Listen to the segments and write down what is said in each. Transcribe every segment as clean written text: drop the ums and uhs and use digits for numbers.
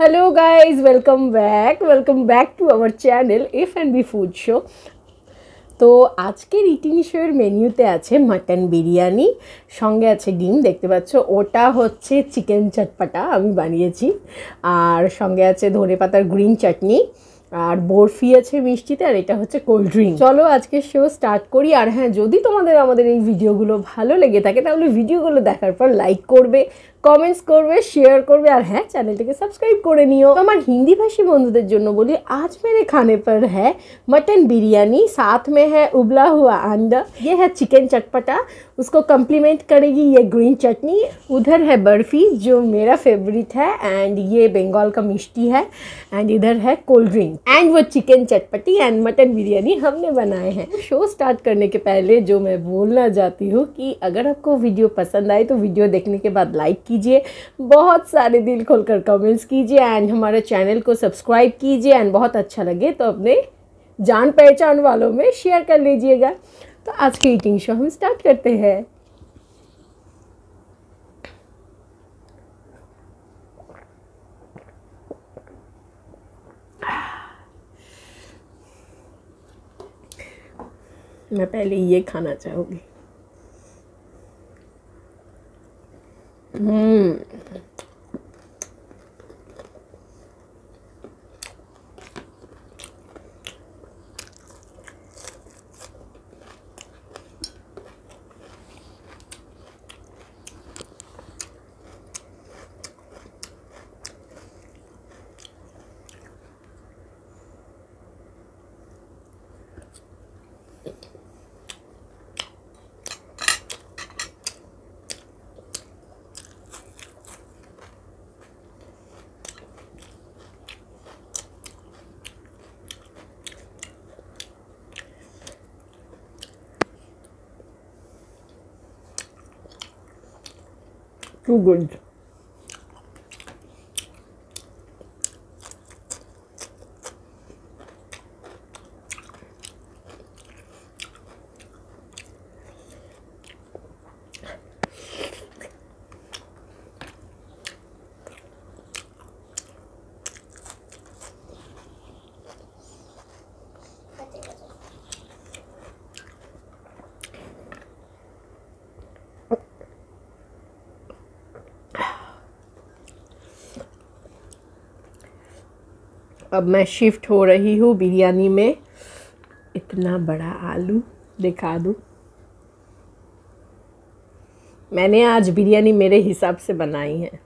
Hello guys, welcome back to our channel F&B Food Show। तो आज के eating शोर मेन्यूते आछे मटन बिरियानी, संगे आछे डिम। देखते पाच्छो ओटा होच्छे चिकेन चटपटा आमी बानिয়েছি, और संगे आछे धने पातार ग्रीन चाटनी और बर्फी आछे मिष्टीते, और एटा होच्छे कोल्ड ड्रिंक। चलो आजके शो स्टार्ट करी। और हाँ, जदि तोमादेर आमादेर एई भिडियोगुलो भालो लेगे थाके ताहले भिडियोगुलो देखार पर लाइक करबे, कमेंट्स करबे, शेयर करबे, और हाँ चैनलटिके सबस्क्राइब करे निओ। आमार हिंदी भाषी बंधुदेर जोन्नो बोली, आज मेरे खाने पर है मटन बिरयानी, साथ में है उबला हुआ अंडा, ये है चिकन चटपटा, उसको कम्प्लीमेंट करेगी ये ग्रीन चटनी, उधर है बर्फ़ी जो मेरा फेवरेट है, एंड ये बंगाल का मिष्टी है, एंड इधर है कोल्ड ड्रिंक, एंड वो चिकन चटपटी एंड मटन बिरयानी हमने बनाए हैं। शो स्टार्ट करने के पहले जो मैं बोलना चाहती हूँ कि अगर आपको वीडियो पसंद आए तो वीडियो देखने के बाद लाइक कीजिए, बहुत सारे दिल खोलकर कमेंट्स कीजिए, एंड हमारे चैनल को सब्सक्राइब कीजिए, एंड बहुत अच्छा लगे तो अपने जान पहचान वालों में शेयर कर लीजिएगा। तो आज के ईटिंग शो हम स्टार्ट करते हैं। मैं पहले ये खाना चाहूँगी। Too good. अब मैं शिफ्ट हो रही हूँ बिरयानी में। इतना बड़ा आलू दिखा दूँ, मैंने आज बिरयानी मेरे हिसाब से बनाई है।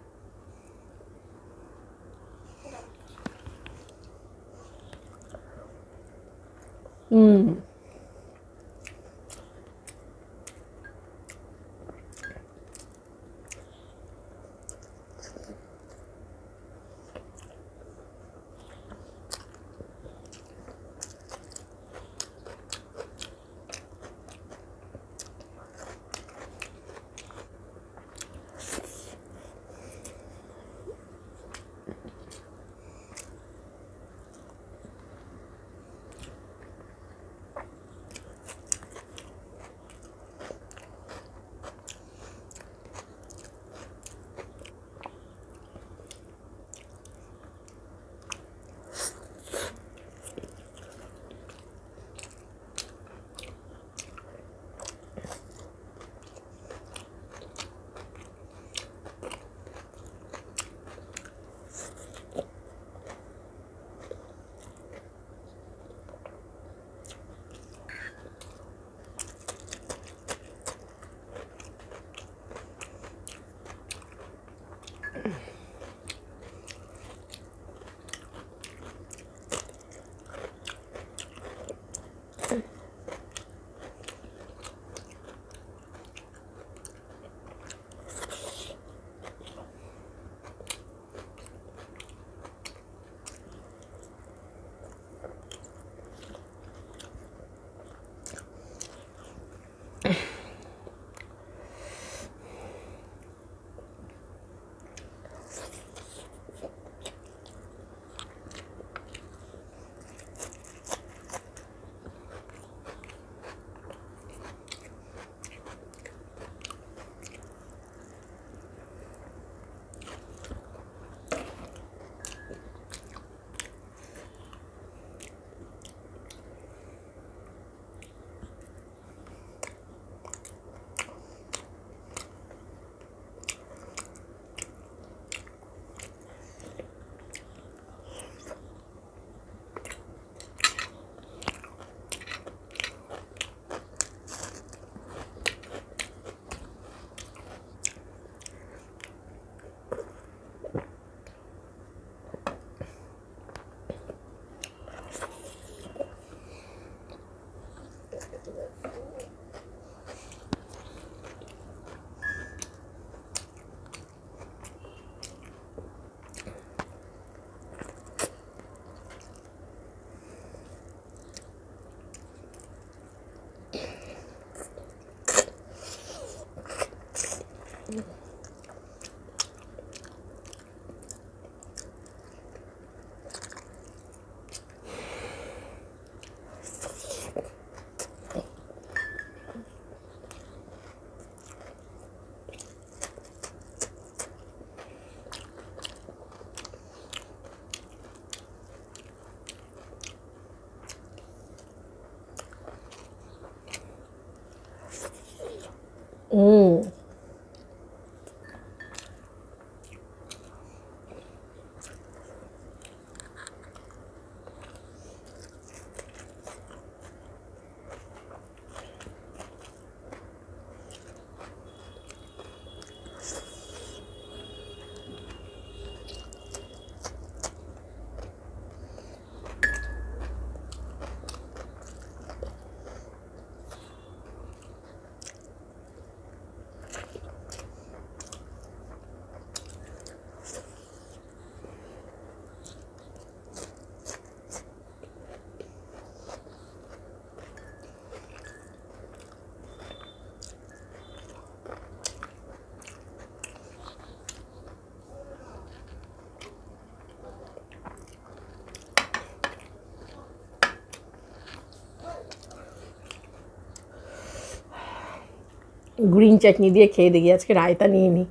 গ্রিন চাটনি দিয়ে খেয়ে দেখি। আজকে রায়তা নিয়ে নিই।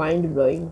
Mind blowing.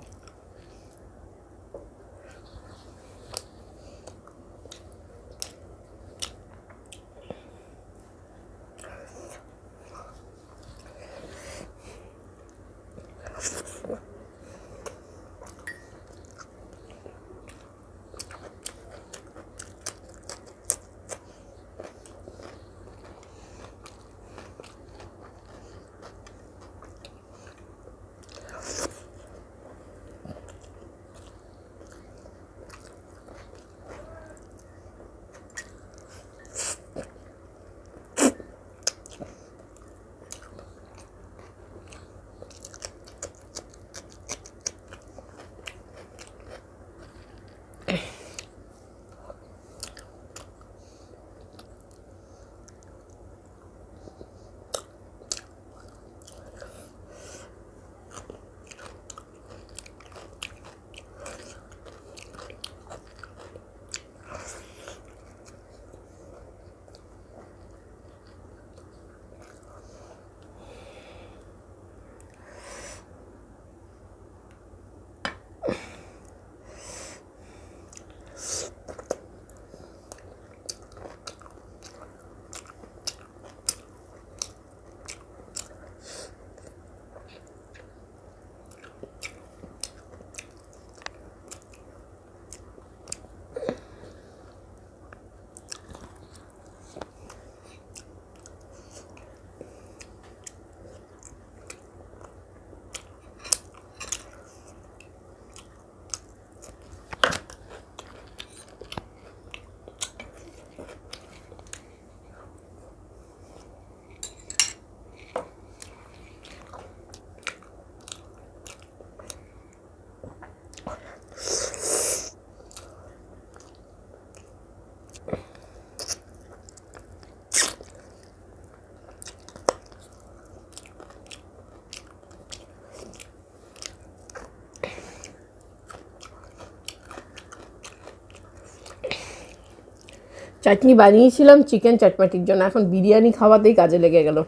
চাটনি বানিয়েছিলাম চিকেন চটপটির জন্য, এখন বিরিয়ানি খাওয়াতেই কাজে লেগে গেল।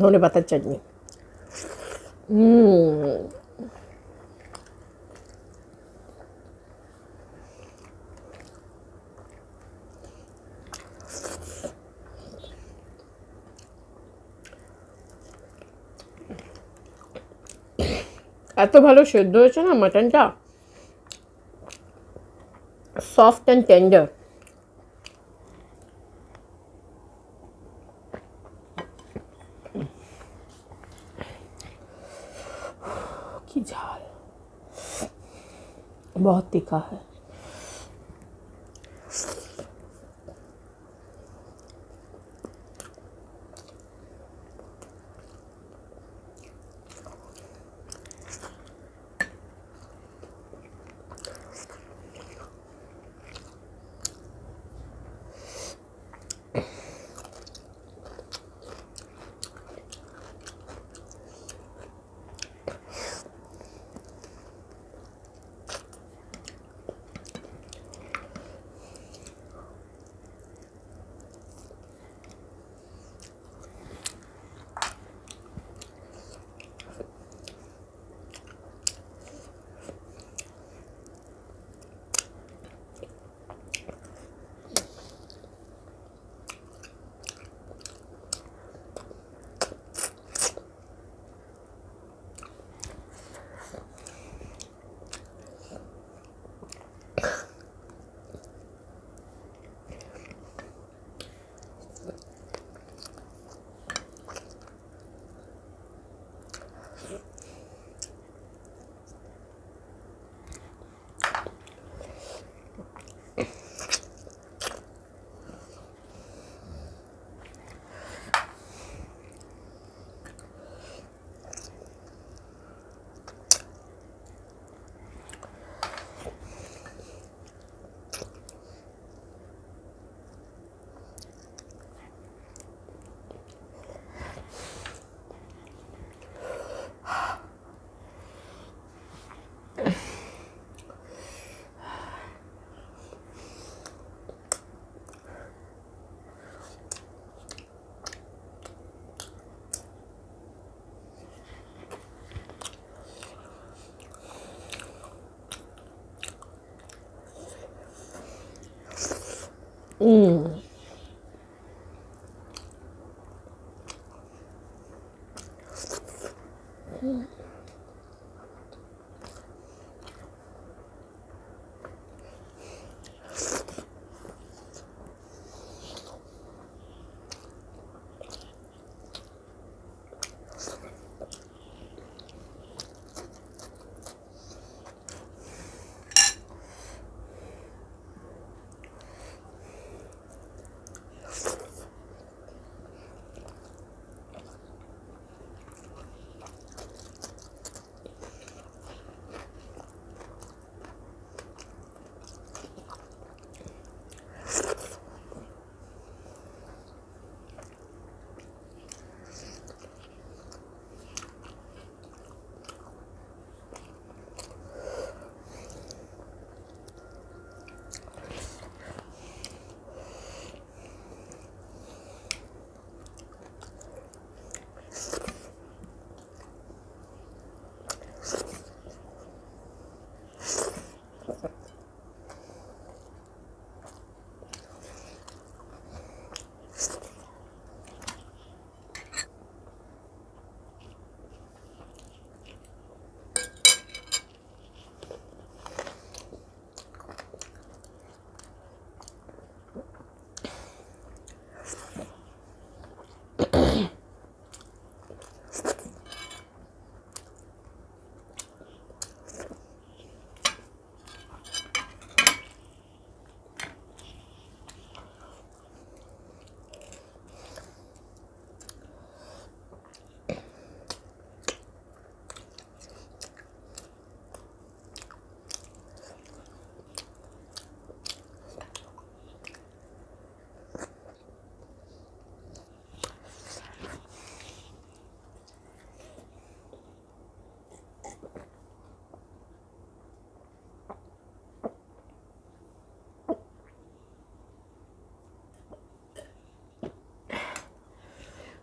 ধনে পাতার চাটনি। এত ভালো সেদ্ধ হয়েছে না মাটনটা, সফট অ্যান্ড টেন্ডার। बहुत तीखा है।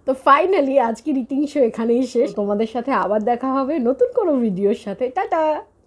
तो फाइनली आज की रीटिंग शो एखानेई शेष। तुम्हारे साथे आबार देखा होबे नतून कोनो भिडियोर साथे। टाटा।